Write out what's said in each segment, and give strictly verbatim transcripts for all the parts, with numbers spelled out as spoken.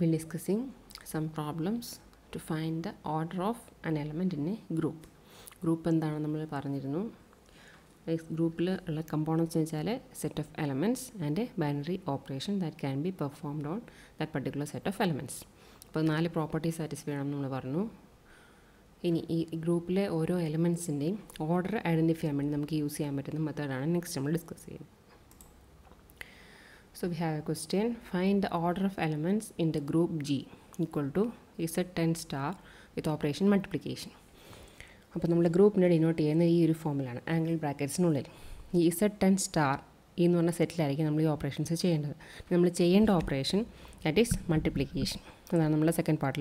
will be discussing some problems to find the order of an element in a group. Group and the group components is a set of elements and a binary operation that can be performed on that particular set of elements. Now, four properties satisfy the in this group, le oro elements in the order identify and use the method and next time we'll discuss it. So we have a question: find the order of elements in the group G equal to Z ten star with operation multiplication. Now we group denote this formula angle brackets null. This Z ten star in one set we do operations. We do operation that is multiplication. That is the second part.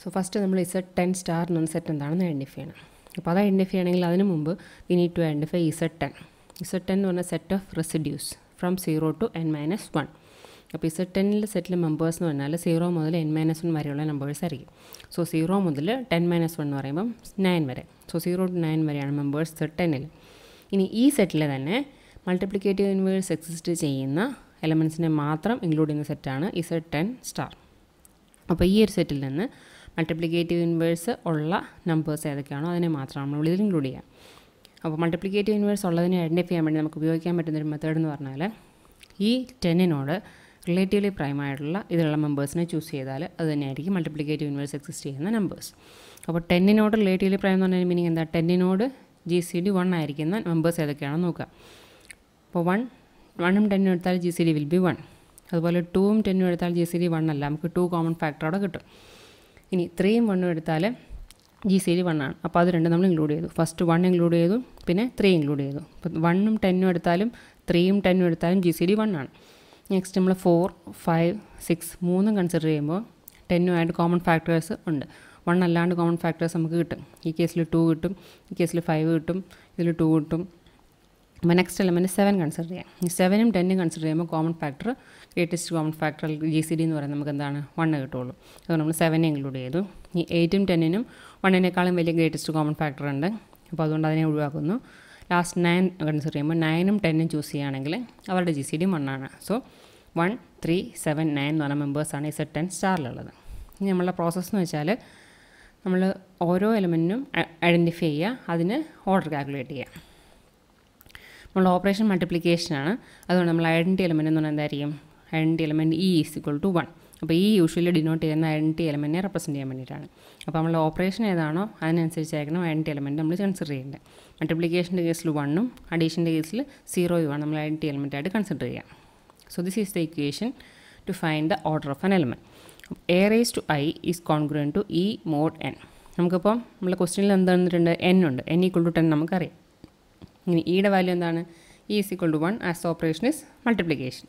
So first we Z ten star non set and identify. If we identify we need to identify Z ten. Z ten is a set of residues from zero to n minus one. So Z ten set members zero to n minus one numbers. So zero to ten minus one nine. So zero to nine members Z ten. In this set multiplicative inverse exists elements including the set Z ten star. So this set multiplicative inverse all numbers are included. So multiplicative inverse all identify method this ten in order relatively prime members choose multiplicative inverse exist numbers. So ten in order relatively prime meaning that ten in order G C D one members so one one ten in G C D will be one. So two ten in G C D one two common factor. In three one G C D one. So we include first one include then three include. one ten in three ten in G C D one. Next time four, five, six, three consider ten add common factors one alland common factors in this case two in this case five two. Next element seven consider seven and ten consider common factor greatest common factor G C D one so seven include eight and ten one greatest common factor last nine consider nine and ten choose G C D one so one three seven nine members are ten star the process we element identify and order calculate. Operation multiplication that is identity element. Identity element E is equal to one. So E usually denotes identity element represent. So we operation edano identity element consider. Multiplication case one, addition case zero one identity element consider. So this is the equation to find the order of an element. A raised to I is congruent to E mod N. Namukappa nammulla question n und n equal to ten namukariya. In E value E is equal to one as operation is multiplication.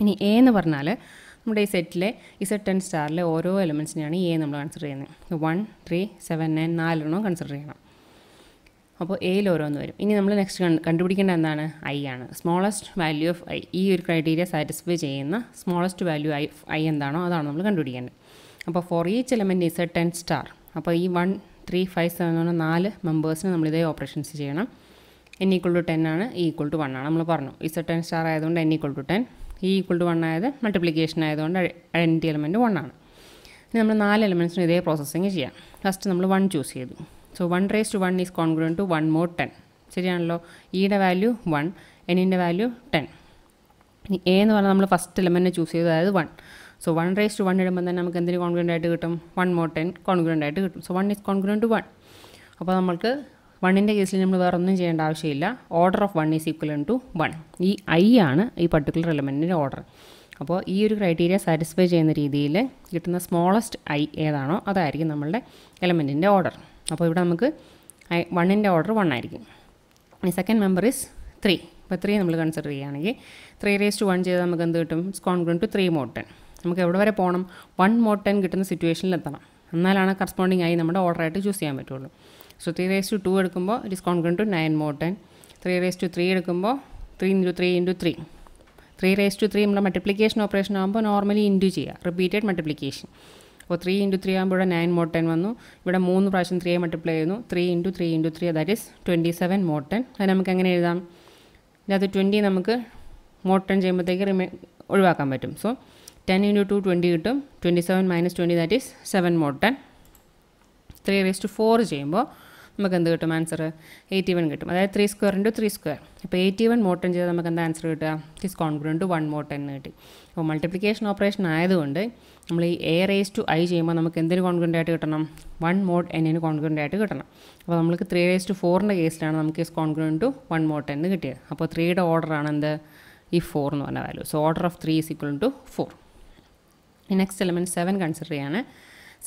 In A nu parnale nammude set le Z ten star le oro elements neyana A nammal consider cheyyana one three seven nine four nu consider cheyyana appo A il oronu varum ini nammal next kandupidikanda endana I aanu smallest value of I ee or criteria satisfy cheyyana smallest value of I endano adana nammal kandupidikande appo for each element is Z ten star appo ee one three five seven four members nu nammal idey operations cheyyana n equal to ten ആണ് e equal to one ആണ് നമ്മൾ പറഞ്ഞു Z ten star ആയതുകൊണ്ട് n equal to ten e equal to one ആയത് multiplication ആയതുകൊണ്ട് identity element one ആണ്. ഇനി നമ്മൾ നാല് എലമെന്റ്സിനെ ഇതേ പ്രോസസ്സിംഗ് ചെയ്യാം. ഫസ്റ്റ് നമ്മൾ one ചൂസ് ചെയ്തു. So one raised to one is congruent to one mod ten. ശരിയാണല്ലോ? e യുടെ വാല്യൂ one, n ന്റെ വാല്യൂ ten. ഇനി a എന്ന് പറഞ്ഞാൽ നമ്മൾ ഫസ്റ്റ് എലമെന്റ് ചൂസ് ചെയ്തു അതായത് one. So one raised to one ഇടുമ്പോൾ തന്നെ നമുക്ക് എന്തിന് congruent ആയിട്ട് കിട്ടും? one mod ten congruent ആയിട്ട് കിട്ടും. So one is congruent to one. അപ്പോൾ നമുക്ക് one in the case, order of one is equivalent to one. This I is this particular element in order. So, this criteria satisfies the smallest I, that is the element in order. So, here one in the order one. The second member is three. So, three we consider. three raised to one is congruent to three mod ten. We will one mod ten in the situation. We will corresponding I in order to choose. So three raised to two it is congruent to nine mod ten. three raised to three three into three into three. three raised to three multiplication operation normally into repeated multiplication. So three into three nine mod ten vannu. Ivada three multiply three into three into three that is twenty-seven mod ten. That twenty namukku mod ten ഒഴിവാക്കാൻ പറ്റും so ten into two twenty കിട്ടും twenty-seven minus twenty that is seven mod ten three raised to four ചെയ്യുമ്പോൾ നമുക്ക് എന്ത് കിട്ടും answer eighty-one കിട്ടും അതായത് three square into three square അപ്പോൾ eighty-one mod ten ചെയ്താൽ നമുക്ക് എന്താ ആൻസർ കിട്ടുക it is congruent to one mod ten എന്ന് കിട്ടി അപ്പോൾ മൾട്ടിപ്ലിക്കേഷൻ ഓപ്പറേഷൻ ആയതുകൊണ്ട് നമ്മൾ ഈ a raised to i ചെയ്യുമ്പോൾ നമുക്ക് എന്തിന് congruent ആയിട്ട് കിട്ടണം one mod n ന് congruent ആയിട്ട് കിട്ടണം അപ്പോൾ നമുക്ക് three raised to four ന്റെ കേസിലാണ് നമുക്ക് is congruent to one mod ten എന്ന് കിട്ടിയത് അപ്പോൾ three യുടെ ഓർഡർ ആണ് എന്ത് ഈ four എന്ന് പറഞ്ഞ value so order of three is equal to four next element seven consider ചെയ്യാണ്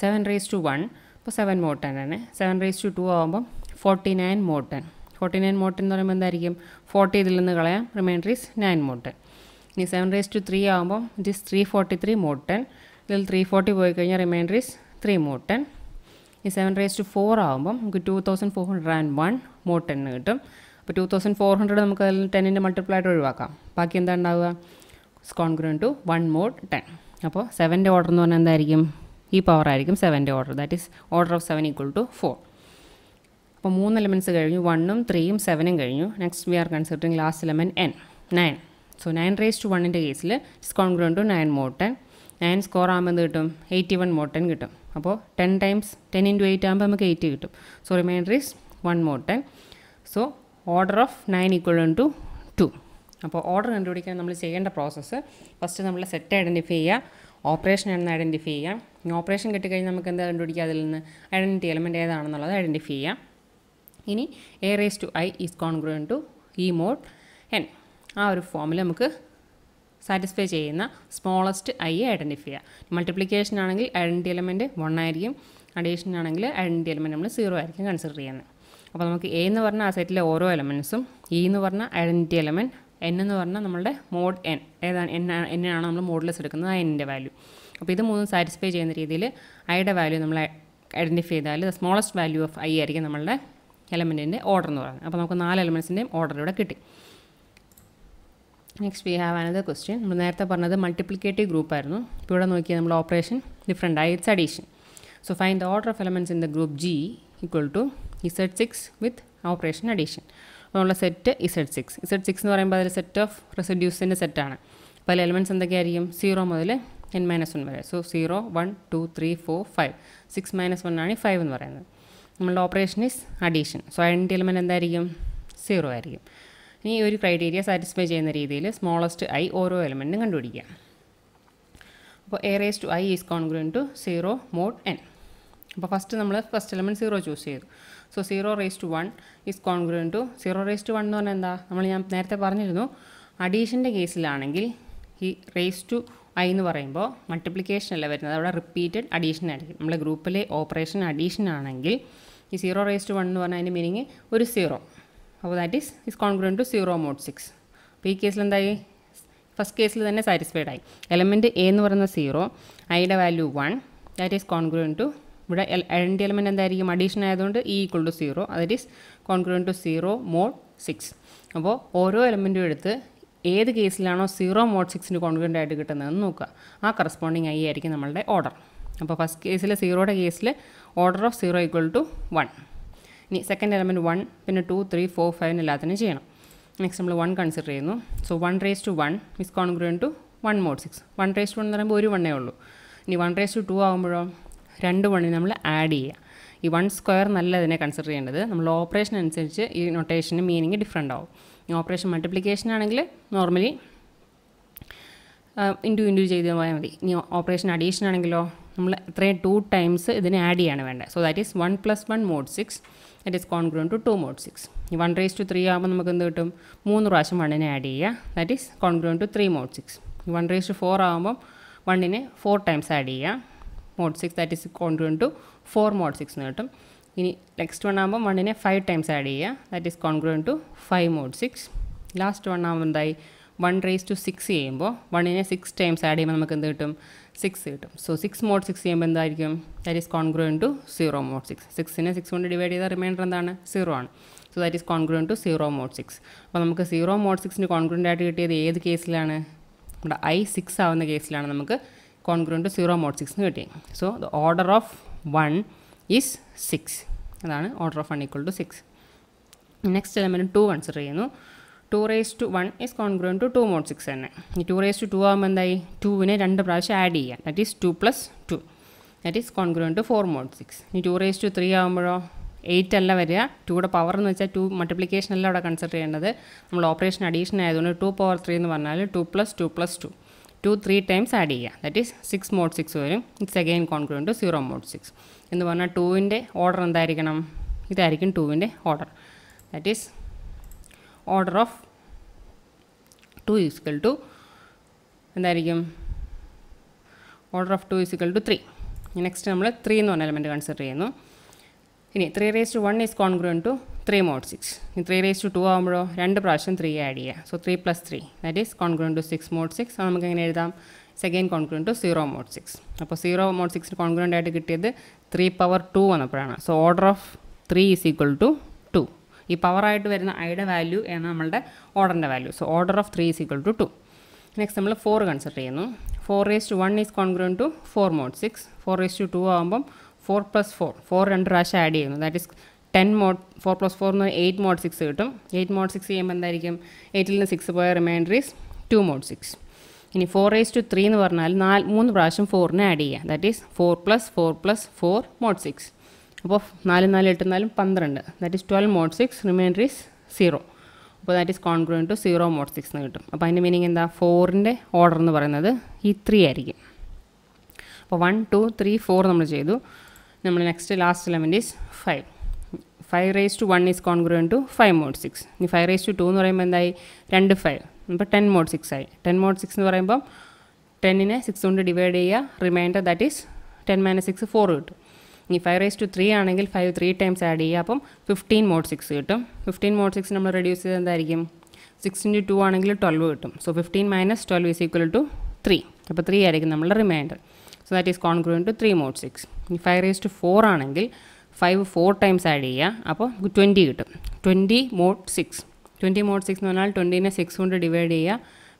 seven raised to one അപ്പോൾ seven mod ten ആണ് seven raised to two ആവുമ്പോൾ forty-nine mod ten forty-nine mod ten എന്ന് പറയുമ്പോൾ എന്തായിരിക്കും forty ഇതിൽ നിന്ന് കളയാം remainder is nine mod ten ഇനി seven raised to three ആവുമ്പോൾ it is three forty-three mod ten ഇതിൽ three forty പോയി കഴിഞ്ഞാൽ remainder is three mod ten ഇനി seven raised to four ആവുമ്പോൾ നമുക്ക് two thousand four hundred one mod ten എന്ന് കിട്ടും അപ്പോൾ two thousand four hundred നമുക്ക് അതിൽ ten ന്റെ മൾട്ടിപ്ലൈ ആയിട്ട് ഒഴിവാക്കാം ബാക്കി എന്താ ഉണ്ടാവുക is congruent to one mod ten അപ്പോൾ seven ന്റെ ഓർഡർ എന്ന് പറഞ്ഞാൽ എന്തായിരിക്കും ഈ പവർ ആയിരിക്കും seven ന്റെ order that is order of seven equal to four അപ്പോൾ മൂന്ന് എലമെന്റ്സ് കഴിഞ്ഞു one ഉം three ഉം seven ഉം കഴിഞ്ഞു next we are considering last element n nine so nine raise to one ന്റെ കേസിൽ it's congruent to nine mod ten nine square ആകുമ്പോൾ എന്ത് കിട്ടും eighty-one മോഡ് ten കിട്ടും അപ്പോൾ ten times ten into eight ആകുമ്പോൾ നമുക്ക് eighty കിട്ടും so remainder is one mod ten so order of nine equal to two അപ്പോൾ ഓർഡർ കണ്ടുപിടിക്കാൻ നമ്മൾ ചെയ്യേണ്ട പ്രോസസ്സ് ഫസ്റ്റ് നമ്മൾ സെറ്റ് ഐഡൻറ്റിഫൈ ചെയ്യുക ഓപ്പറേഷൻ എന്ന് ഐഡൻറ്റിഫൈ ചെയ്യുക ഓപ്പറേഷൻ കിട്ടിക്കഴിഞ്ഞാൽ നമുക്ക് എന്താ കണ്ടുപിടിക്കുക അതിൽ നിന്ന് ഐഡൻറ്റിറ്റി എലമെൻറ്റ് ഏതാണെന്നുള്ളത് ഐഡൻറ്റിഫൈ ചെയ്യുക ഇനി a raise to i is congruent to e mod n ആ ഒരു ഫോമിൽ നമുക്ക് സാറ്റിസ്ഫൈ ചെയ്യുന്ന സ്മോളസ്റ്റ് ഐ ഐഡൻറ്റിഫൈ ചെയ്യുക മൾട്ടിപ്ലിക്കേഷൻ ആണെങ്കിൽ ഐഡൻറ്റി എലമെൻറ്റ് വൺ ആയിരിക്കും അഡീഷൻ ആണെങ്കിൽ ഐഡൻറ്റി എലമെൻറ്റ് നമ്മൾ സീറോ ആയിരിക്കും കൺസിഡർ ചെയ്യുന്നത് അപ്പോൾ നമുക്ക് എ എന്ന് പറഞ്ഞാൽ ആ സെറ്റിലെ ഓരോ എലമെൻറ്റ്സും ഇ എന്ന് പറഞ്ഞാൽ ഐഡൻറ്റി എലമെൻറ്റ് n എന്ന് പറഞ്ഞാൽ നമ്മളുടെ മോഡ് n ഏതാണ് n എന്നാണ് നമ്മൾ മോഡുലസ് എടുക്കുന്നത് ആ എൻ്റെ വാല്യൂ അപ്പോൾ ഇത് മൂന്നും സാറ്റിസ്ഫൈ ചെയ്യുന്ന രീതിയിൽ ഐയുടെ വാല്യൂ നമ്മൾ ഐഡൻറ്റിഫൈ ചെയ്താൽ the smallest value of i ആയിരിക്കും നമ്മളുടെ എലമെൻറ്റിൻ്റെ ഓർഡർ എന്ന് പറയുന്നത് അപ്പോൾ നമുക്ക് നാല് എലമെൻറ്റ്സിൻ്റെയും ഓർഡർ ഇവിടെ കിട്ടി next we have another question നമ്മൾ നേരത്തെ പറഞ്ഞത് മൾട്ടിപ്ലിക്കേറ്റീവ് ഗ്രൂപ്പായിരുന്നു ഇപ്പോൾ ഇവിടെ നോക്കിയാൽ നമ്മൾ ഓപ്പറേഷൻ ഡിഫറെൻ്റ് ആയി it's addition so find the order of elements in the group G equal to Z six with operation addition നമ്മളുടെ set Z six Z six എന്ന് പറയുമ്പോൾ അതിൽ സെറ്റ് ഓഫ് റെസിഡ്യൂസിൻ്റെ സെറ്റാണ് അപ്പോൾ അതിൽ എലമെൻറ്റ്സ് എന്തൊക്കെയായിരിക്കും സീറോ മുതൽ എൻ മൈനസ് വൺ വരെ so zero one two three four five six minus one ആണ് ഫൈവ് എന്ന് പറയുന്നത് നമ്മളുടെ operation is addition so identity element എന്തായിരിക്കും സീറോ ആയിരിക്കും ഇനി ഈ ഒരു ക്രൈറ്റീരിയ സാറ്റിസ്ഫൈ ചെയ്യുന്ന രീതിയിൽ സ്മോളസ്റ്റ് ഐ ഓരോ എലമെൻറ്റും കണ്ടുപിടിക്കുക അപ്പോൾ a raise to i is congruent to zero mod n അപ്പോൾ ഫസ്റ്റ് നമ്മൾ ഫസ്റ്റ് എലമെൻറ്റ് സീറോ ചൂസ് ചെയ്തു so zero raise to one is congruent to zero raise to one എന്ന് പറഞ്ഞാൽ എന്താ നമ്മൾ ഞാൻ നേരത്തെ പറഞ്ഞിരുന്നു അഡീഷൻ്റെ കേസിലാണെങ്കിൽ ഈ റേസ് ടു ഐ എന്ന് പറയുമ്പോൾ മൾട്ടിപ്ലിക്കേഷൻ അല്ല വരുന്നത് അവിടെ റിപ്പീറ്റഡ് അഡീഷൻ ആയിരിക്കും നമ്മളെ ഗ്രൂപ്പിലെ ഓപ്പറേഷൻ അഡീഷൻ ആണെങ്കിൽ ഈ സീറോ റേസ് ടു വൺ എന്ന് പറഞ്ഞാൽ അതിൻ്റെ മീനിങ് ഒരു സീറോ അപ്പോൾ that is is congruent to zero mod six അപ്പോൾ ഈ കേസിൽ എന്തായി ഫസ്റ്റ് കേസിൽ തന്നെ സാറ്റിസ്ഫൈഡ് ആയി എലമെൻറ്റ് എ എന്ന് പറയുന്ന സീറോ ഐയുടെ value one that is congruent to ഇവിടെ ഐഡൻറ്റി എലമെൻറ്റ് എന്തായിരിക്കും അഡീഷൻ ആയതുകൊണ്ട് e equal to zero that is congruent to zero mod six അപ്പോൾ ഓരോ എലമെൻറ്റും എടുത്ത് ഏത് കേസിലാണോ സീറോ മോഡ് സിക്സിന് കോൺഗ്രുവന്റ് ആയിട്ട് കിട്ടുന്നതെന്ന് നോക്കുക ആ കറസ്പോണ്ടിങ് ഐ ആയിരിക്കും നമ്മളുടെ ഓർഡർ അപ്പോൾ ഫസ്റ്റ് കേസിൽ സീറോയുടെ കേസിൽ order of zero equal to one ഇനി സെക്കൻഡ് എലമെൻറ്റ് വൺ പിന്നെ ടു ത്രീ ഫോർ ഫൈവിന് എല്ലാത്തിനും ചെയ്യണം നെക്സ്റ്റ് നമ്മൾ വൺ കൺസിഡർ ചെയ്യുന്നു so one raise to one is congruent to one mod six one raise to one എന്ന് പറയുമ്പോൾ ഒരു വണ്ണേ ഉള്ളൂ ഇനി വൺ റേസ് ടു ടു ആകുമ്പോഴോ രണ്ട് വണ്ണിന് നമ്മൾ ആഡ് ചെയ്യുക ഈ വൺ സ്ക്വയർ നല്ല ഇതിനെ കൺസിഡർ ചെയ്യേണ്ടത് നമ്മൾ ഓപ്പറേഷൻ അനുസരിച്ച് ഈ നൊട്ടേഷന് മീനിങ് ഡിഫറെൻ്റ് ആവും ഈ ഓപ്പറേഷൻ മൾട്ടിപ്ലിക്കേഷൻ ആണെങ്കിൽ നോർമലി ഇൻറ്റു ഇൻറ്റു ചെയ്ത് പോയാൽ മതി ഇനി ഓപ്പറേഷൻ അഡീഷൻ ആണെങ്കിലോ നമ്മൾ എത്രയും ടു ടൈംസ് ഇതിന് ആഡ് ചെയ്യാണ് വേണ്ടത് so that is one plus one mod six that is congruent to two mod six ഈ വൺ റേസ് ടു ത്രീ ആകുമ്പോൾ നമുക്ക് എന്ത് കിട്ടും മൂന്ന് പ്രാവശ്യം വണ്ണിനെ ആഡ് ചെയ്യുക that is congruent to three mod six ഈ വൺ റേസ് ടു ഫോർ ആകുമ്പോൾ വണ്ണിനെ ഫോർ ടൈംസ് ആഡ് ചെയ്യുക mod six that is congruent to four mod six എന്ന് കിട്ടും ഇനി നെക്സ്റ്റ് വൺ ആകുമ്പോൾ വണ്ണിനെ ഫൈവ് ടൈംസ് ആഡ് ചെയ്യുക that is congruent to five mod six last one ആകുമ്പോൾ എന്തായി വൺ റേസ് ടു സിക്സ് ചെയ്യുമ്പോൾ വണ്ണിനെ സിക്സ് ടൈംസ് ആഡ് ചെയ്യുമ്പോൾ നമുക്ക് എന്ത് കിട്ടും സിക്സ് കിട്ടും സോ സിക്സ് മോഡ് സിക്സ് ചെയ്യുമ്പോൾ എന്തായിരിക്കും that is congruent to zero mod six സിക്സിനെ സിക്സ് കൊണ്ട് ഡിവൈഡ് ചെയ്താൽ റിമൈൻഡർ എന്താണ് സീറോ ആണ് so that is congruent to zero mod six അപ്പോൾ നമുക്ക് സീറോ മോഡ് സിക്സിന് കോൺഗ്രുവന്റ് ആയിട്ട് കിട്ടിയത് ഏത് കേസിലാണ് നമ്മുടെ ഐ സിക്സ് ആവുന്ന കേസിലാണ് നമുക്ക് congruent to zero mod six എന്ന് കിട്ടി so the order of one is six അതാണ് order of one equal to six next element two consider ചെയ്യുന്നു two raised to one is congruent to two mod six enna. two raised to two aagum endai two ne rendu pravasham add cheyan. That is two plus two. That is congruent to four mod six. two raised to three aagumbo eight alla varya. two oda power nu vecha two multiplication alla oda consider cheyanadhu. Nammal operation addition ayadonu two power three nu varnal two plus two plus two. two three times add cheyan. That is six mod six varum. It's again congruent to zero mod six. Endu varna two inde order endayirikkanam. Idu irikkum two inde order. That is order of two is equal to endarikkum order of two is equal to three. Next nammal three enna one element consider cheyunu. Ini three raised to one is congruent to three mod six. Ini three raised to two aagumbo rendu pravasham three add cheya. So three plus three, that is congruent to six mod six. So namakku engane ezhudam, it's again congruent to zero mod six. Appo zero mod six ku congruent aayittu kittiyathu three power two vanapana. So order of three is equal to two. ഈ power ആയിട്ട് വരുന്ന ഐയുടെ value ആണ് നമ്മളുടെ ഓർഡറിൻ്റെ value. So order of three is equal to two. Next നമ്മൾ four consider ചെയ്യുന്നു. Four raise to one is congruent to four mod six. Four raise to two ആകുമ്പം ഫോർ പ്ലസ് ഫോർ ഫോർ രണ്ട് പ്രാവശ്യം add ചെയ്യുന്നു. That is ten mod four plus four എന്ന് eight mod six കിട്ടും. Eight mod six ചെയ്യുമ്പോൾ എന്തായിരിക്കും, എയ്റ്റിൽ നിന്ന് സിക്സ് പോയ reminder is two mod six. ഇനി ഫോർ റേസ് ടു ത്രീ എന്ന് പറഞ്ഞാൽ നാല് മൂന്ന് പ്രാവശ്യം ഫോറിനെ ആഡ് ചെയ്യുക. That is four plus four plus four mod six. അപ്പോൾ നാല് നാല് എട്ട് നാലും പന്ത്രണ്ട്. That is twelve mod six. Remainder is zero. അപ്പോൾ that is congruent to zero mod six എന്ന് കിട്ടും. അപ്പോൾ അതിൻ്റെ മീനിങ് എന്താ, ഫോറിൻ്റെ ഓർഡർ എന്ന് പറയുന്നത് ഈ ത്രീ ആയിരിക്കും. അപ്പോൾ വൺ ടു ത്രീ ഫോർ നമ്മൾ ചെയ്തു. നമ്മൾ next last element is five. Five raise to one is congruent to five mod six. ഇനി ഫൈവ് റേസ് ടു ടു എന്ന് പറയുമ്പോൾ എന്തായി, രണ്ട് ഫൈവ്. അപ്പോൾ ടെൻ മോഡ് സിക്സ് ആയി. ടെൻ മോഡ് സിക്സ് എന്ന് പറയുമ്പം ടെന്നിനെ സിക്സ് കൊണ്ട് ഡിവൈഡ് ചെയ്യുക. Remainder that is ten minus six four കിട്ടും. ഈ ഫൈവ് റേസ് ടു ത്രീ ആണെങ്കിൽ ഫൈവ് ത്രീ ടൈംസ് ആഡ് ചെയ്യുക. അപ്പം ഫിഫ്റ്റീൻ മോഡ് സിക്സ് കിട്ടും. ഫിഫ്റ്റീൻ മോഡ് സിക്സ് നമ്മൾ റെഡ്യൂസ് ചെയ്ത് എന്തായിരിക്കും, സിക്സ് ഇൻറ്റു ടു ആണെങ്കിൽ ട്വൽവ് കിട്ടും. So fifteen minus twelve is equal to three. അപ്പോൾ ത്രീ ആയിരിക്കും നമ്മളുടെ remainder. So that is congruent to three mod six. ഈ ഫൈവ് റേസ് ടു ഫോർ ആണെങ്കിൽ ഫൈവ് ഫോർ ടൈംസ് ആഡ് ചെയ്യുക. അപ്പോൾ ട്വൻറ്റി കിട്ടും. Twenty mod six. Twenty mod six എന്ന് പറഞ്ഞാൽ ട്വൻറ്റീനെ സിക്സ് കൊണ്ട് ഡിവൈഡ് ചെയ്യുക.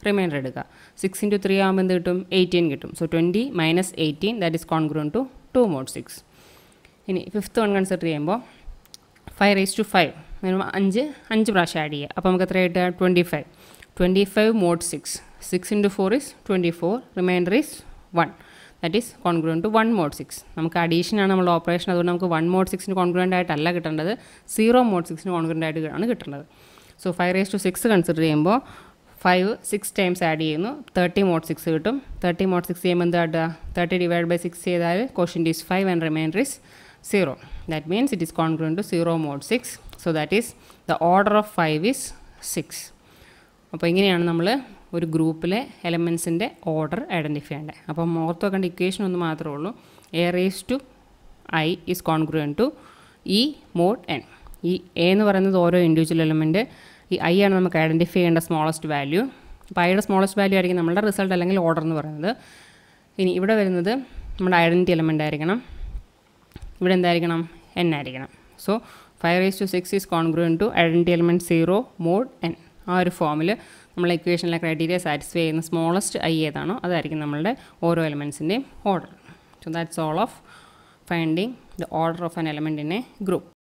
റിമൈൻഡർ എടുക്കുക. സിക്സ് ഇൻറ്റു ത്രീ ആകുമ്പോൾ എന്ത് കിട്ടും, എയ്റ്റീൻ കിട്ടും. So twenty minus eighteen, that is congruent to two mod six. ഇനി ഫിഫ്ത്ത് വൺ കൺസിഡർ ചെയ്യുമ്പോൾ ഫൈവ് റേസ് ടു ഫൈവ് അഞ്ച് അഞ്ച് പ്രാവശ്യം ആഡ് ചെയ്യുക. അപ്പോൾ നമുക്ക് എത്ര കിട്ടുക, twenty five. Twenty five mod six. Six into four is twenty four. Remainder is one. That is congruent to one mod six. നമുക്ക് അഡീഷനാണ് നമ്മൾ ഓപ്പറേഷൻ, അതുകൊണ്ട് നമുക്ക് വൺ മോഡ് സിക്സിന് കോൺഗ്രൻറ്റ് ആയിട്ടല്ല കിട്ടേണ്ടത്, സീറോ മോഡ് സിക്സിന് കോൺഗ്രൻറ്റ് ആയിട്ട് ആണ് കിട്ടേണ്ടത്. So five raise to six consider ചെയ്യുമ്പോൾ ഫൈവ് സിക്സ് ടൈംസ് ആഡ് ചെയ്യുന്നു. തേർട്ടി മോഡ് സിക്സ് കിട്ടും. തേർട്ടി മോഡ് സിക്സ് ചെയ്യുമ്പോൾ എന്താ ആട്ടുക, തേർട്ടി ഡിവൈഡ് ബൈ സിക്സ് ചെയ്താൽ quotient is five and remainder is zero. That means it is congruent to zero mod six. So that is the order of five is six. അപ്പോൾ ഇങ്ങനെയാണ് നമ്മൾ ഒരു ഗ്രൂപ്പിലെ എലമെൻസിൻ്റെ order identify ചെയ്യേണ്ടത്. അപ്പം ഓർത്ത് വെക്കേണ്ട ഇക്വേഷൻ ഒന്ന് മാത്രമേ ഉള്ളൂ. A raise to i is congruent to e mod n. ഈ എ എന്ന് പറയുന്നത് ഓരോ ഇൻഡിവിജ്വൽ എലമെൻറ്റ്, ഈ ഐ ആണ് നമുക്ക് ഐഡൻറ്റിഫൈ ചെയ്യേണ്ട സ്മോളസ്റ്റ് വാല്യൂ. അപ്പോൾ ഐയുടെ സ്മോളസ്റ്റ് വാല്യൂ ആയിരിക്കും നമ്മുടെ റിസൾട്ട് അല്ലെങ്കിൽ ഓർഡർ എന്ന് പറയുന്നത്. ഇനി ഇവിടെ വരുന്നത് നമ്മുടെ ഐഡൻറ്റി എലമെൻ്റ് ആയിരിക്കണം. ഇവിടെ എന്തായിരിക്കണം, എൻ ആയിരിക്കണം. So five raise to six is congruent to identity element zero mod n. ആ ഒരു ഫോമിൽ നമ്മളെ ഇക്വേഷനിലെ ക്രൈറ്റീരിയ സാറ്റിസ്ഫൈ ചെയ്യുന്ന സ്മോളസ്റ്റ് ഐ ഏതാണോ അതായിരിക്കും നമ്മളുടെ ഓരോ എലമെൻറ്റ്സിൻ്റെയും order. So that's all of finding the order of an element in a group.